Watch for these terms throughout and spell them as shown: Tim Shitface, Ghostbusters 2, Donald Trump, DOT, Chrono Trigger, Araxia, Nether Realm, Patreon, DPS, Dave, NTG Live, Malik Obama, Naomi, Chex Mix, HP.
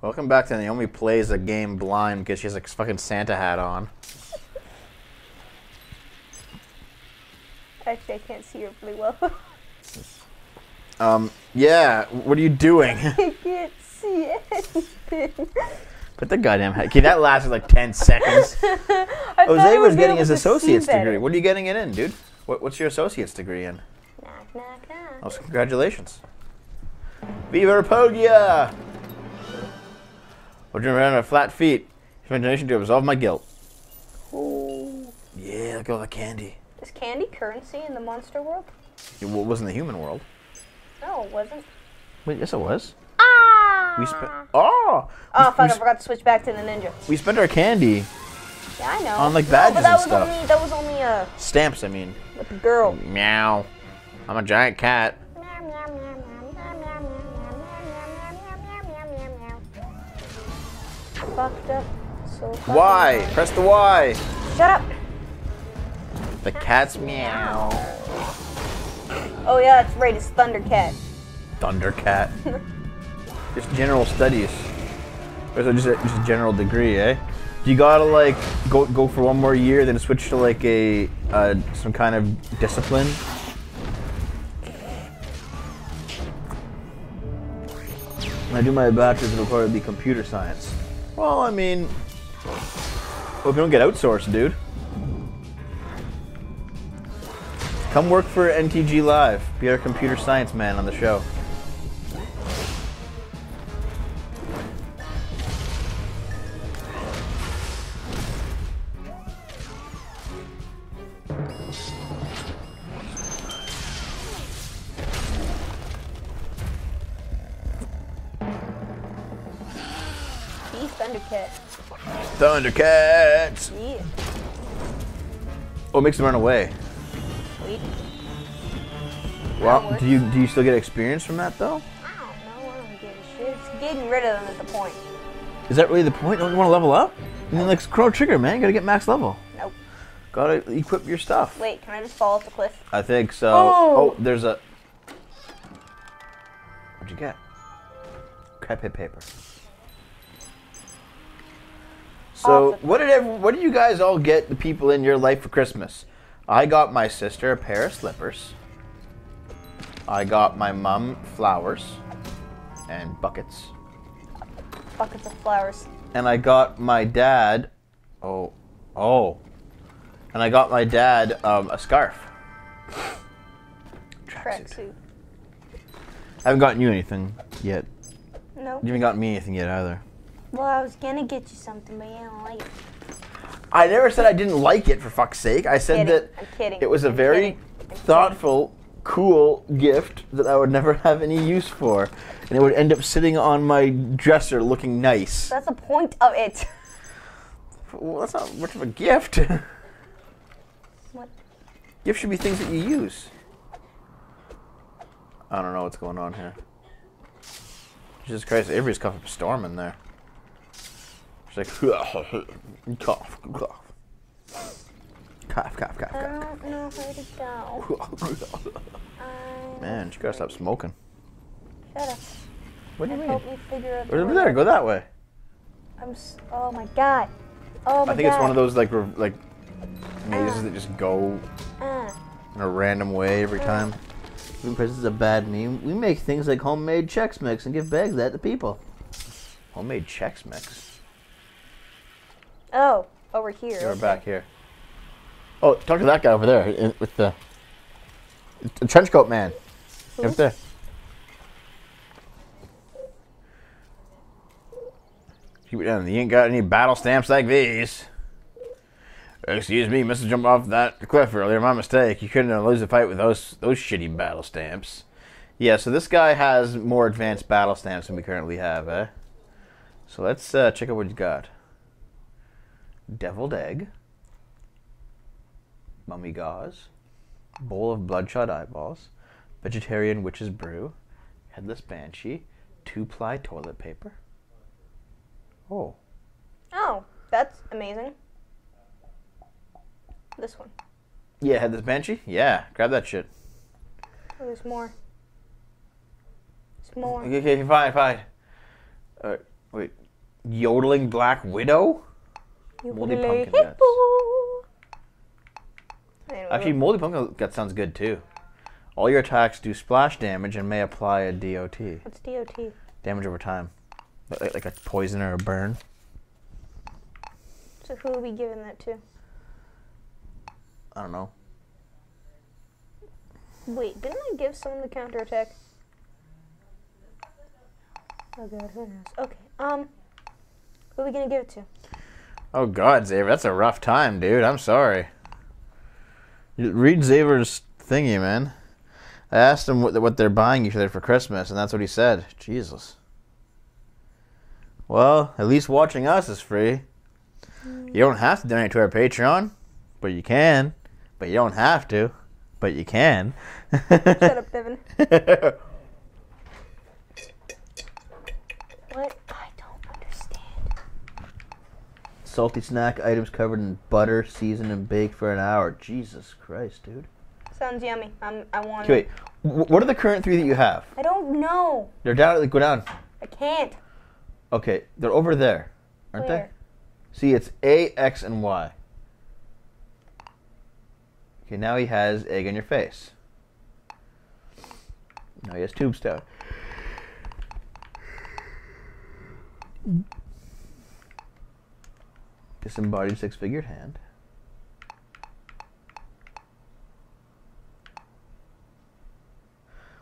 Welcome back to Naomi Plays the Game Blind because she has a fucking Santa hat on. Actually, I can't see her really well. Yeah, what are you doing? I can't see anything. Put the goddamn hat. Okay, that lasted like 10 seconds. Jose was getting his associate's degree. What are you getting it in, dude? What's your associate's degree in? Knock, knock, knock. Also, congratulations. Viva Pogia! We're doing around our flat feet. Imagination to absolve my guilt. Ooh. Yeah, look at all the candy. Is candy currency in the monster world? It wasn't the human world. No, it wasn't. Wait, yes it was. Ah! We spent... Oh! Oh, fuck, I forgot to switch back to the ninja. We spent our candy... Yeah, I know. On, like, badges and stuff. Only, that was only, stamps, I mean. With the girl. Meow. I'm a giant cat. Fucked up. So fucked Y! Up. Press the Y! Shut up! The cat's meow. Oh yeah, that's right, it's Thundercat. Thundercat. Just general studies. Or is it just a general degree, eh? You gotta like go for one more year, then switch to like a some kind of discipline. When I do my bachelor's, it'll probably be computer science. Well, I mean, hope you don't get outsourced, dude. Come work for NTG Live. Be our computer science man on the show. Thundercats! Yeah. Oh, it makes them run away. Wait. Well, do you still get experience from that though? I don't know. I don't give a shit. It's getting rid of them at the point. Is that really the point? Don't you want to level up? I mean, like Chrono Trigger, man. You gotta get max level. Nope. Gotta equip your stuff. Wait, can I just fall off the cliff? I think so. Oh there's a. What'd you get? Crap hit paper. So what did you guys all get the people in your life for Christmas? I got my sister a pair of slippers. I got my mum flowers and buckets. Buckets of flowers. And I got my dad and I got my dad a scarf. Tracksuit. I haven't gotten you anything yet. No. Nope. You haven't gotten me anything yet either. Well, I was gonna get you something, but you didn't like it. I never said I didn't like it, for fuck's sake. I said that it was a very thoughtful, cool gift that I would never have any use for. And it would end up sitting on my dresser looking nice. That's the point of it. Well, that's not much of a gift. What? Gifts should be things that you use. I don't know what's going on here. Jesus Christ, Avery's caught a storm in there. Like, cough. I don't know where to go. Man, she gotta stop smoking. Shut up. What do you mean? Help me figure out over there, go that way. Oh my god. Oh my god. I think it's one of those like mazes that just go in a random way every time. We press is a bad meme. We make things like homemade Chex Mix and give bags of that to people. Homemade Chex Mix? Oh, over here. We're back here. Oh, talk to that guy over there with the trench coat man. Over there. Keep it down. You ain't got any battle stamps like these. Excuse me, must have jumped off that cliff earlier. My mistake. You couldn't lose the fight with those shitty battle stamps. Yeah, so this guy has more advanced battle stamps than we currently have, eh? So let's check out what you got. Deviled egg, mummy gauze, bowl of bloodshot eyeballs, vegetarian witch's brew, headless banshee, 2-ply toilet paper. Oh. Oh, that's amazing. This one. Yeah, headless banshee? Yeah, grab that shit. Oh, there's more. It's more. Okay, fine, fine. Wait. Yodeling Black Widow? Moldy Pumpkin Guts. Actually, Moldy Pumpkin Guts sounds good too. All your attacks do splash damage and may apply a DOT. What's DOT? Damage over time. Like a poison or a burn. So who are we giving that to? I don't know. Wait, didn't I give someone the counterattack? Oh god, who knows? Okay, who are we gonna give it to? Oh god, Xavier, that's a rough time, dude. I'm sorry. Read Xavier's thingy, man. I asked him what they're buying each other for Christmas, and that's what he said. Jesus. Well, at least watching us is free. You don't have to donate to our Patreon, but you can. But you don't have to, but you can. Shut up, Devin. What? I don't understand. Salty snack items covered in butter, seasoned, and baked for an hour. Jesus Christ, dude. Sounds yummy. I want it. Wait, what are the current three that you have? I don't know. They're down. Like, go down. I can't. Okay, they're over there, aren't Where? They? See, it's A, X, and Y. Okay, now he has egg on your face. Now he has tube stout. Disembodied six-figured hand.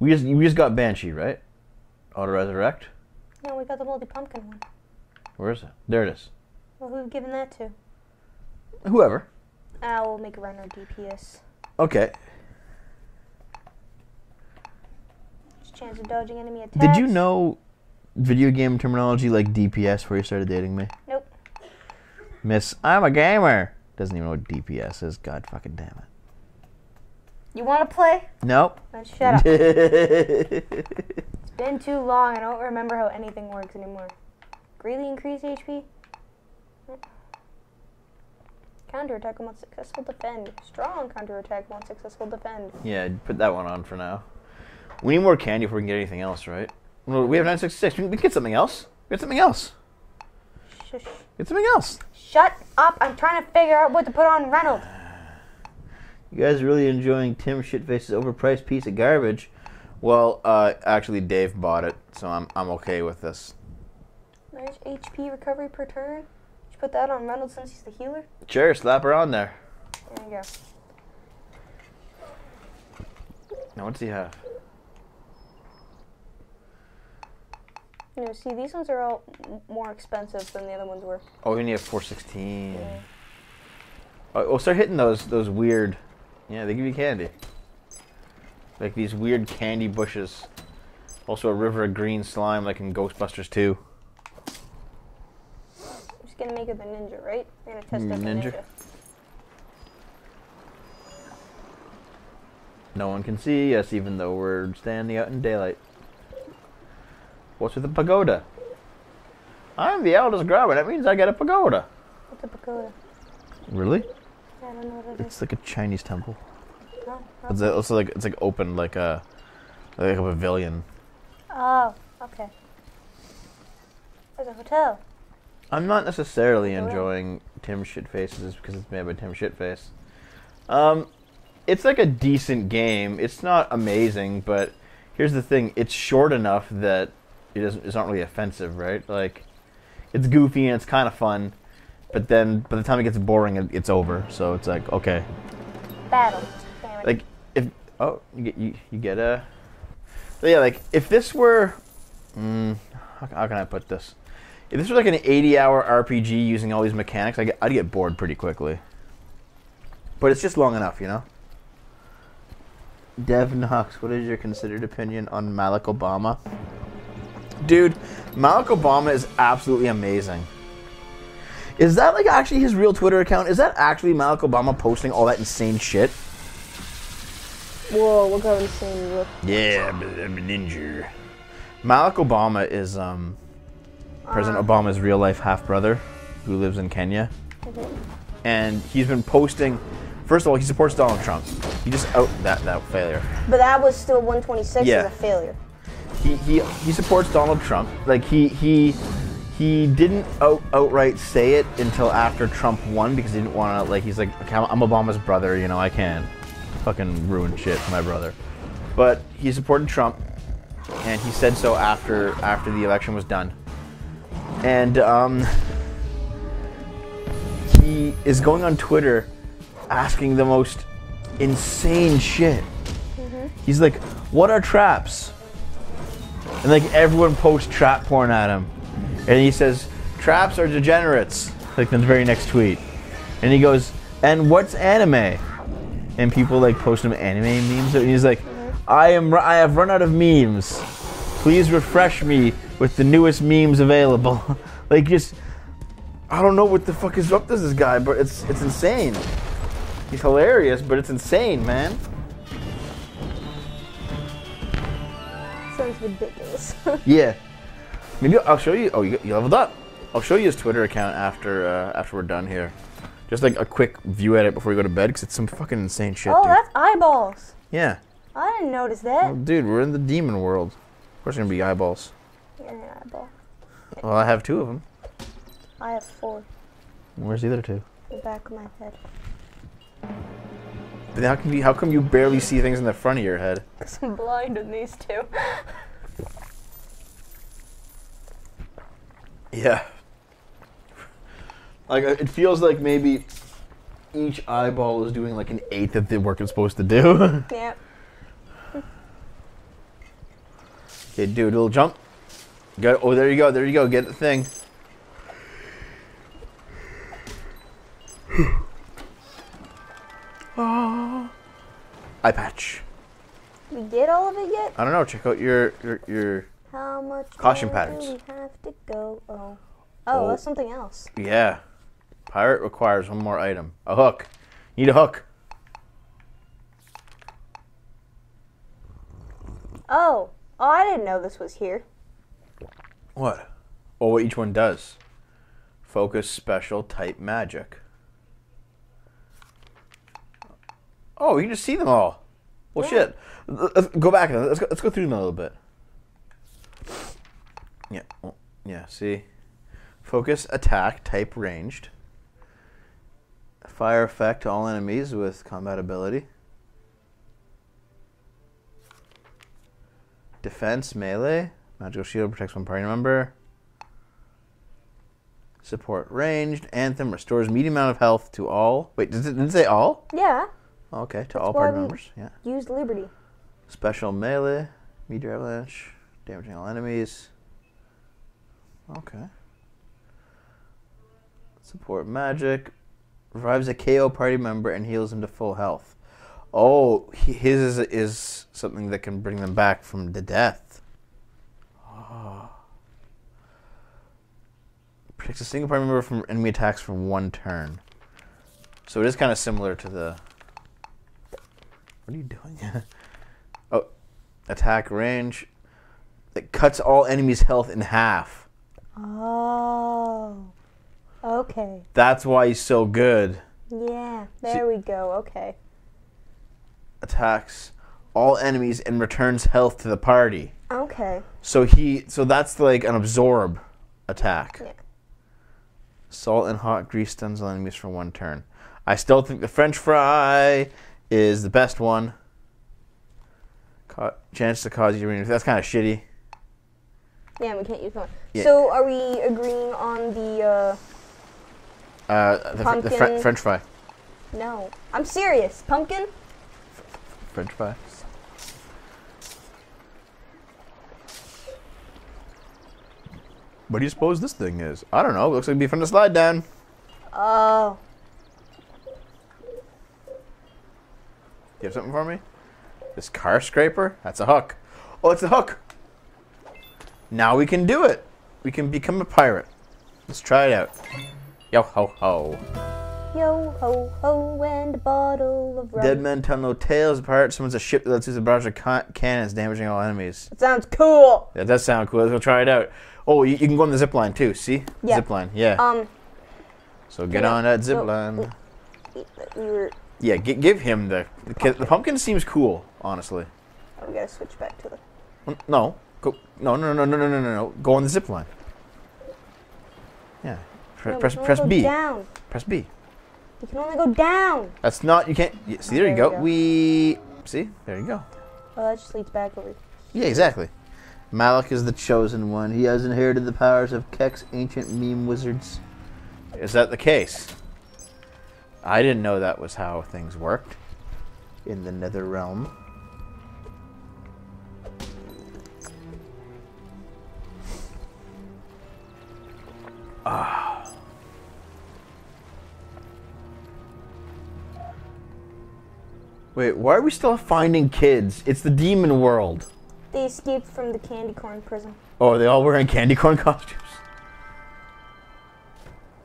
We just got Banshee, right? Auto resurrect. No, we got the moldy pumpkin one. Where is it? There it is. Well, who've given that to? Whoever. We'll make a run on DPS. Okay. There's a chance of dodging enemy attacks. Did you know video game terminology like DPS before you started dating me? Nope. Miss, I'm a gamer. Doesn't even know what DPS is. God fucking damn it. You want to play? Nope. Then shut up. Been too long. I don't remember how anything works anymore. Greatly increase HP. Counterattack once successful defend. Strong counterattack once successful defend. Yeah, put that one on for now. We need more candy if we can get anything else, right? Well, we have 966. We can get something else. Get something else. Shush. Get something else. Shut up. I'm trying to figure out what to put on Reynolds. You guys are really enjoying Tim Shitface's overpriced piece of garbage. Well, actually, Dave bought it, so I'm okay with this. Nice HP recovery per turn. Did you put that on Reynolds since he's the healer? Sure, slap her on there. There you go. Now, what does he have? You know, see, these ones are all more expensive than the other ones were. Oh, we need a 416. Yeah. Oh, we'll start hitting those weird. Yeah, they give you candy. Like these weird candy bushes. Also a river of green slime like in Ghostbusters 2. I'm just going to make it the ninja, right? We're going to test out the ninja. No one can see us even though we're standing out in daylight. What's with the pagoda? I'm the eldest grabber. That means I got a pagoda. What's a pagoda? Really? Yeah, I don't know what it is. It's like a Chinese temple. It's also like it's like open like a pavilion. Oh, okay. There's a hotel. I'm not necessarily enjoying Tim Shitface's because it's made by Tim Shitface. It's like a decent game. It's not amazing, but here's the thing: it's short enough that it doesn't. It's not really offensive, right? Like, it's goofy and it's kind of fun, but then by the time it gets boring, it's over. So it's like okay. Battle. Like if you get a yeah like if this were how can I put this, if this were like an 80-hour RPG using all these mechanics, I'd get bored pretty quickly, but it's just long enough, you know. Dev Knox, what is your considered opinion on Malik Obama? Dude, Malik Obama is absolutely amazing. Is that like actually his real Twitter account? Is that actually Malik Obama posting all that insane shit? Whoa, look how insane you look. Yeah, I'm a ninja. Malik Obama is President Obama's real-life half-brother who lives in Kenya. Mm-hmm. And he's been posting... First of all, he supports Donald Trump. He just... Oh, that failure. But that was still 126 as a failure. he supports Donald Trump. Like he didn't outright say it until after Trump won, because he didn't want to, like, he's like, okay, I'm Obama's brother, you know, I can't fucking ruin shit for my brother. But he supported Trump, and he said so after the election was done. And he is going on Twitter asking the most insane shit. He's like, what are traps? And like everyone posts trap porn at him. And he says, traps are degenerates, like the very next tweet. And he goes, and what's anime? And people like post him anime memes. And he's like, I have run out of memes. Please refresh me with the newest memes available. Like, just, I don't know what the fuck is up to this guy, but it's insane. He's hilarious, but it's insane, man. Sounds ridiculous. Yeah. Maybe I'll show you. Oh, you leveled up. I'll show you his Twitter account after we're done here. Just like a quick view at it before we go to bed, because it's some fucking insane shit. Oh, dude. That's eyeballs. Yeah. I didn't notice that. Well, dude, we're in the demon world. Of course, there's gonna be eyeballs. You're an eyeball. Well, I have 2 of them. I have 4. Where's the other 2? The back of my head. Then how come you barely see things in the front of your head? Because I'm blind in these 2. Yeah. Like, it feels like maybe each eyeball is doing like 1/8 of the work it's supposed to do. Yeah. Okay, do a little jump. Got it. Oh, there you go. There you go. Get the thing. Oh. Eye patch. We did all of it yet? I don't know. Check out your how much caution patterns. We have to go. Oh, that's something else. Yeah. Pirate requires 1 more item. A hook. Need a hook. Oh. Oh, I didn't know this was here. What? Oh, what each one does. Focus special type magic. Oh, you can just see them all. Well, yeah. Shit. Let's go back. Let's go through them a little bit. Yeah. Oh, yeah, see? Focus attack type ranged. Fire effect all enemies with combat ability. Defense, melee. Magical shield protects 1 party member. Support ranged. Anthem restores medium amount of health to all. Wait, did it say all? Yeah. Oh, okay, to all party members. Yeah. Use Liberty. Special melee. Meteor avalanche. Damaging all enemies. Okay. Support magic. Revives a KO party member and heals him to full health. Oh, his is something that can bring them back from the death. Oh. Protects a single party member from enemy attacks for 1 turn. So it is kind of similar to the... What are you doing? Oh, attack range. It cuts all enemies' health in half. Oh, okay. That's why he's so good. Yeah, there we go, okay. Attacks all enemies and returns health to the party. Okay. So that's like an absorb attack. Yeah. Salt and hot grease stuns all enemies for 1 turn. I still think the French fry is the best one. Chance to cause you to... That's kind of shitty. Yeah, we can't use one. Yeah. So are we agreeing on the pumpkin? The French fry. No. I'm serious. Pumpkin? French fry. What do you suppose this thing is? I don't know. It looks like it'd be fun to slide down. Oh. You have something for me? This car scraper? That's a hook. Oh, it's a hook. Now we can do it. We can become a pirate. Let's try it out. Yo ho ho. Yo ho ho and a bottle of rum. Dead men tell no tales. Pirate summons a ship that lets use a barrage of cannons, damaging all enemies. That sounds cool. That does sound cool. Let's go try it out. Oh, you can go on the zip line too. See? Yeah. Zip line. Yeah. So get on that zip line. Yeah. Give him the pumpkin. The pumpkin seems cool, honestly. Oh, we gotta switch back to the. No. Go. No. Go on the zip line. Yeah. Press B. Down. Press B. You can only go down. That's not. You can't. Yeah, see, there you go. We. See, there you go. Oh, that just leads back over. Yeah, exactly. Malik is the chosen one. He has inherited the powers of Keck's ancient meme wizards. Is that the case? I didn't know that was how things worked in the Nether Realm. Ah. Wait, why are we still finding kids? It's the demon world. They escaped from the candy corn prison. Oh, are they all wearing candy corn costumes?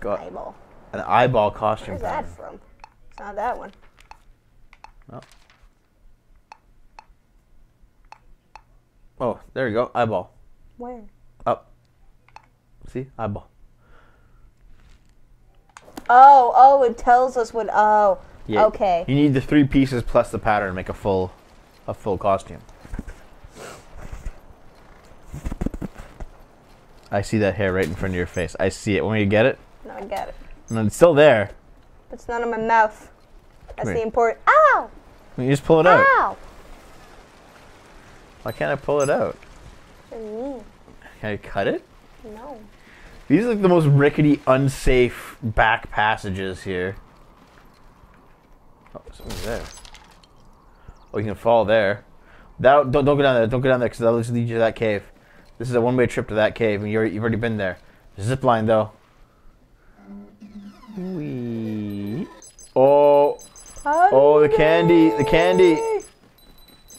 Got eyeball. An eyeball costume. Where's that from? It's not that one. Oh. Oh, there you go. Eyeball. Where? Up. See? Eyeball. Oh, it tells us what. Oh, yeah. Okay. You need the 3 pieces plus the pattern to make a full costume. I see that hair right in front of your face. I see it. Want me to get it? No, I got it. No, it's still there. It's not in my mouth. That's the important. Ow! You just pull it out. Ow! Why can't I pull it out? For me. Can I cut it? No. These are like the most rickety, unsafe back passages here. Oh, something's there. Oh, you can fall there. That don't go down there. Don't go down there because that will lead you to that cave. This is a one-way trip to that cave, and you've already been there. Zip line, though. Wee. Oh. Oh, the candy.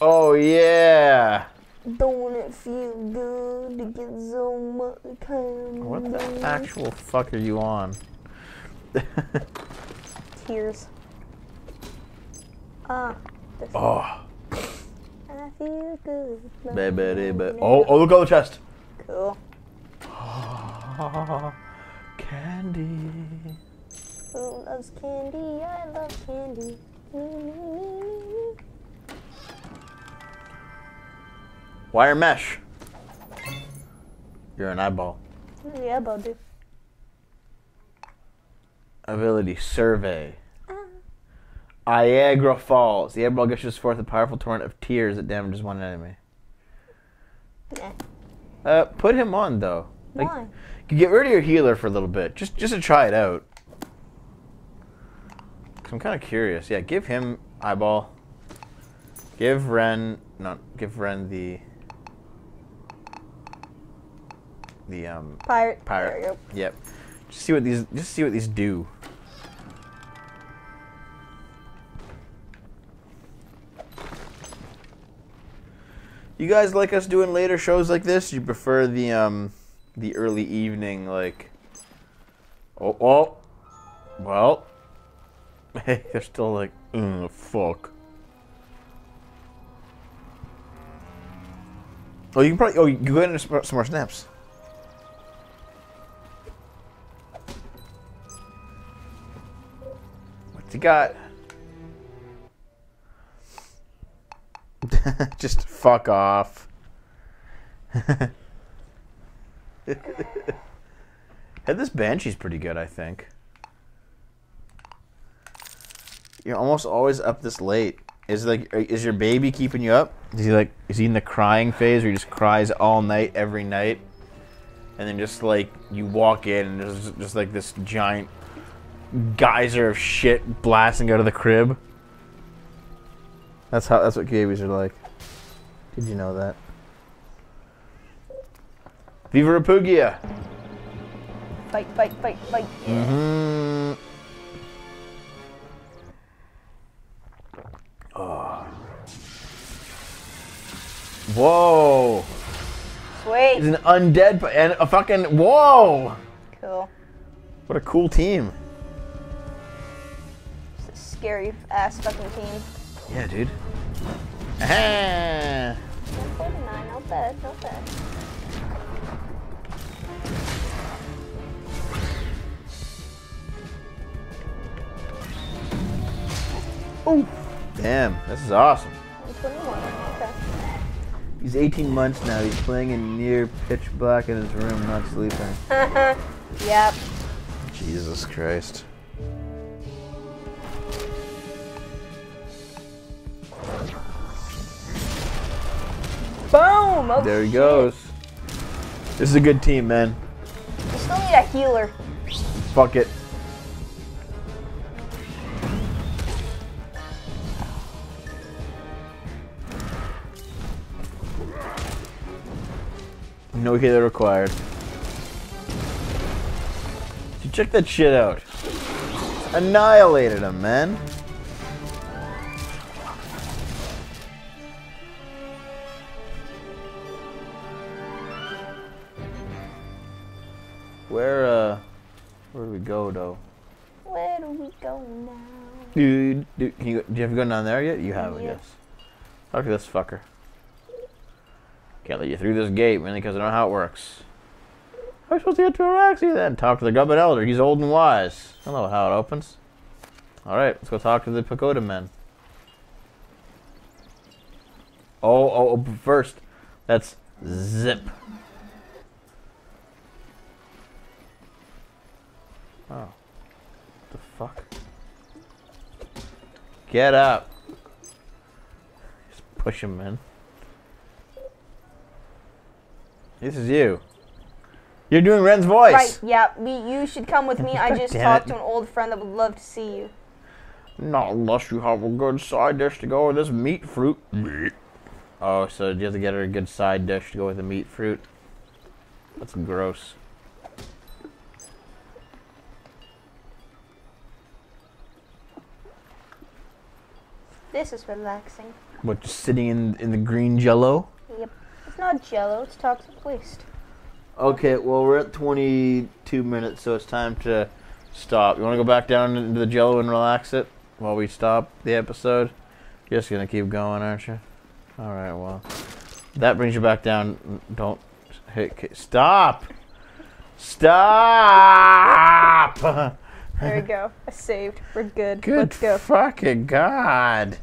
Oh, yeah. Don't it feel good to get so much candy? What the actual fuck are you on? Tears. Oh. I feel good. Baby. Oh, look at the chest. Cool. Oh, candy. Who loves candy? I love candy. Wire mesh. You're an eyeball. You're the eyeball, dude. Ability survey. Niagara Falls. The eyeball gushes forth a powerful torrent of tears that damages one enemy. Nah. Put him on though. Like, why? You get rid of your healer for a little bit, just to try it out. I'm kind of curious. Yeah, give him eyeball. Give Ren the pirate. Pirate. There we go. Yep. Just see what these do. You guys like us doing later shows like this? You prefer the early evening, like... Oh. Well. Hey, they're still like, fuck. Oh, you can probably... Oh, you can go ahead and some more snaps. What you got? Just fuck off. And this Banshee's pretty good, I think. You're almost always up this late. Is your baby keeping you up? Is he in the crying phase where he just cries all night every night? And then just like you walk in and there's just like this giant geyser of shit blasting out of the crib. That's what babies are like. Did you know that? Viva Rapugia! Fight. Mm-hmm. Oh. Whoa! Sweet! He's an undead and a fucking... Whoa! Cool. What a cool team. It's a scary ass fucking team. Yeah, dude. Aha! 149, not bad. Oh! Damn, this is awesome. 121, okay. He's 18 months now. He's playing in near pitch black in his room, not sleeping. Yep. Jesus Christ. Boom! Oh, there he goes. This is a good team, man. We still need a healer. Fuck it. No healer required. You check that shit out. Annihilated him, man. Where do we go though? Where do we go now? Do you have gone down there yet? You haven't, yes. Talk to this fucker. Can't let you through this gate, mainly because I don't know how it works. How are we supposed to get to Araxia then? Talk to the Goblin Elder. He's old and wise. I don't know how it opens. Alright, let's go talk to the Pagoda men. First, that's zip. Oh. What the fuck? Get up. Just push him in. This is you. You're doing Ren's voice. Right, yeah. You should come with me. I just talked to an old friend that would love to see you. Not unless you have a good side dish to go with this meat fruit. Oh, so you have to get her a good side dish to go with the meat fruit? That's gross. This is relaxing. What, just sitting in the green jello? Yep. It's not jello, it's toxic waste. Okay, well, we're at 22 minutes, so it's time to stop. You want to go back down into the jello and relax it while we stop the episode? You're just going to keep going, aren't you? All right, well, that brings you back down. Don't... Hey, stop! Stop! There we go. I saved. We're good. Good. Let's go. Fucking God.